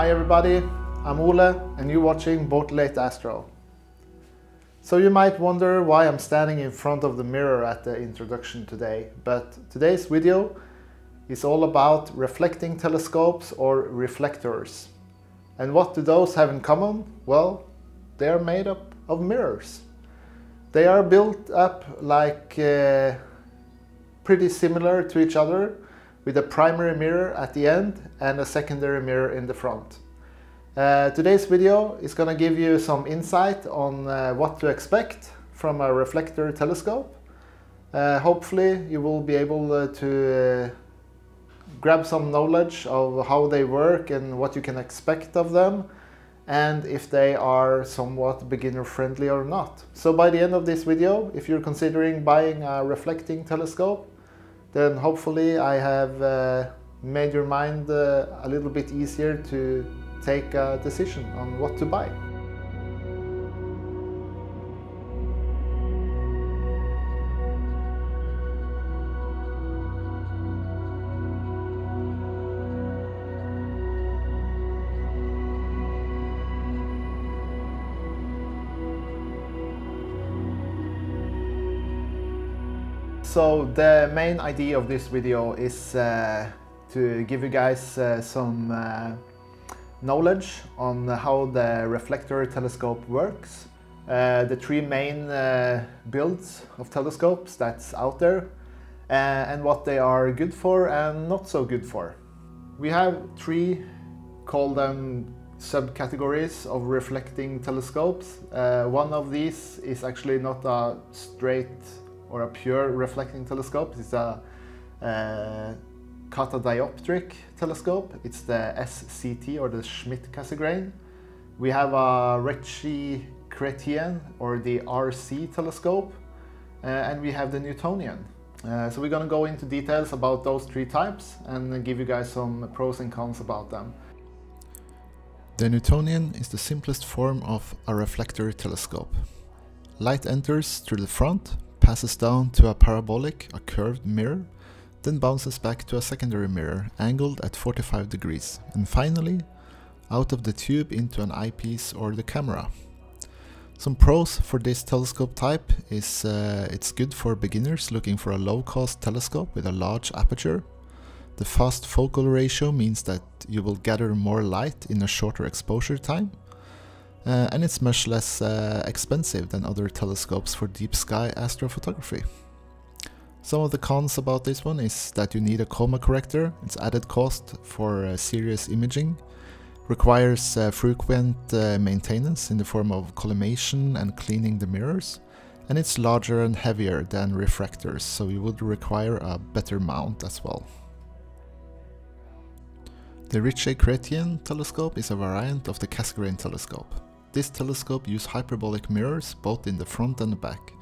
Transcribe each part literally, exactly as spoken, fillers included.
Hi everybody, I'm Ole and you're watching Bortle eight Astro. So you might wonder why I'm standing in front of the mirror at the introduction today, but today's video is all about reflecting telescopes or reflectors. And what do those have in common? Well, they are made up of mirrors. They are built up like uh, pretty similar to each other, with a primary mirror at the end and a secondary mirror in the front. Uh, today's video is going to give you some insight on uh, what to expect from a reflector telescope. Uh, hopefully you will be able uh, to uh, grab some knowledge of how they work and what you can expect of them, and if they are somewhat beginner friendly or not. So by the end of this video, if you're considering buying a reflecting telescope, then hopefully I have uh, made your mind uh, a little bit easier to take a decision on what to buy. So the main idea of this video is uh, to give you guys uh, some uh, knowledge on how the reflector telescope works. Uh, the three main uh, builds of telescopes that's out there, uh, and what they are good for and not so good for. We have three, call them subcategories of reflecting telescopes. Uh, one of these is actually not a straight or a pure reflecting telescope. It's a uh, catadioptric telescope. It's the S C T, or the Schmidt-Cassegrain. We have a Ritchey-Chretien, or the R C telescope, uh, and we have the Newtonian. Uh, so we're gonna go into details about those three types and give you guys some pros and cons about them. The Newtonian is the simplest form of a reflector telescope. Light enters through the front, passes down to a parabolic, a curved mirror, then bounces back to a secondary mirror angled at forty-five degrees, and finally out of the tube into an eyepiece or the camera. Some pros for this telescope type is uh, it's good for beginners looking for a low-cost telescope with a large aperture. The fast focal ratio means that you will gather more light in a shorter exposure time, uh, and it's much less uh, expensive than other telescopes for deep sky astrophotography. Some of the cons about this one is that you need a chroma corrector. It's added cost for uh, serious imaging, requires uh, frequent uh, maintenance in the form of collimation and cleaning the mirrors, and it's larger and heavier than refractors, so you would require a better mount as well. The Ritchey-Chretien telescope is a variant of the Cassegrain telescope. This telescope uses hyperbolic mirrors both in the front and the back,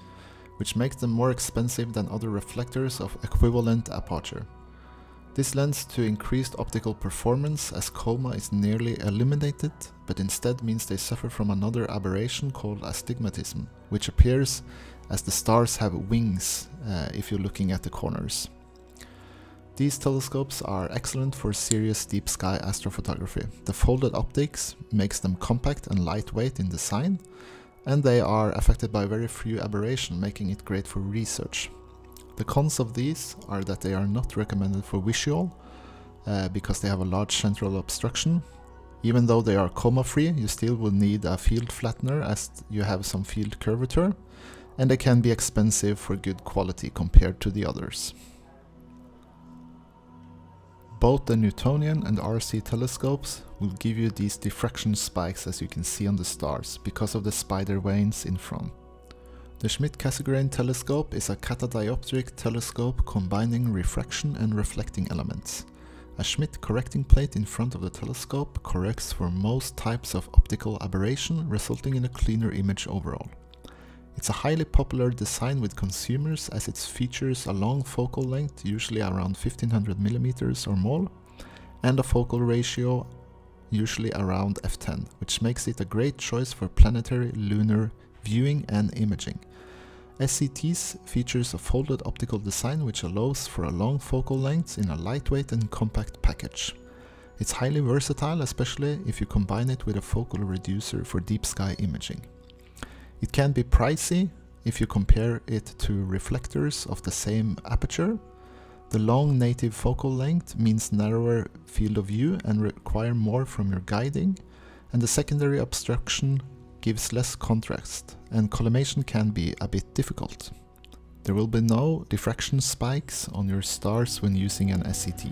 which makes them more expensive than other reflectors of equivalent aperture. This lends to increased optical performance, as chroma is nearly eliminated, but instead means they suffer from another aberration called astigmatism, which appears as the stars have wings uh, if you're looking at the corners. These telescopes are excellent for serious deep sky astrophotography. The folded optics makes them compact and lightweight in design, and they are affected by very few aberration, making it great for research. The cons of these are that they are not recommended for visual, uh, because they have a large central obstruction. Even though they are chroma free, you still will need a field flattener as you have some field curvature, and they can be expensive for good quality compared to the others. Both the Newtonian and R C telescopes will give you these diffraction spikes, as you can see on the stars, because of the spider vanes in front. The Schmidt-Cassegrain telescope is a catadioptric telescope combining refraction and reflecting elements. A Schmidt correcting plate in front of the telescope corrects for most types of optical aberration, resulting in a cleaner image overall. It's a highly popular design with consumers, as it features a long focal length, usually around fifteen hundred millimeters or more, and a focal ratio usually around f ten, which makes it a great choice for planetary lunar viewing and imaging. S C Ts features a folded optical design which allows for a long focal length in a lightweight and compact package. It's highly versatile, especially if you combine it with a focal reducer for deep sky imaging. It can be pricey if you compare it to reflectors of the same aperture. The long native focal length means narrower field of view and require more from your guiding, and the secondary obstruction gives less contrast, and collimation can be a bit difficult. There will be no diffraction spikes on your stars when using an S E T.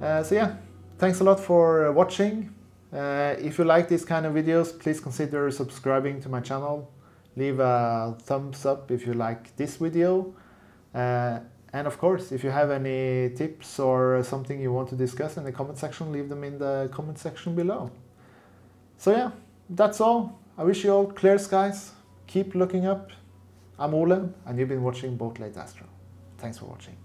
Uh, so yeah, thanks a lot for watching. Uh, if you like these kind of videos, please consider subscribing to my channel. Leave a thumbs up if you like this video. Uh, and of course, if you have any tips or something you want to discuss in the comment section, leave them in the comment section below. So yeah, that's all. I wish you all clear skies. Keep looking up. I'm Ole, and you've been watching Bortle eight Astro. Thanks for watching.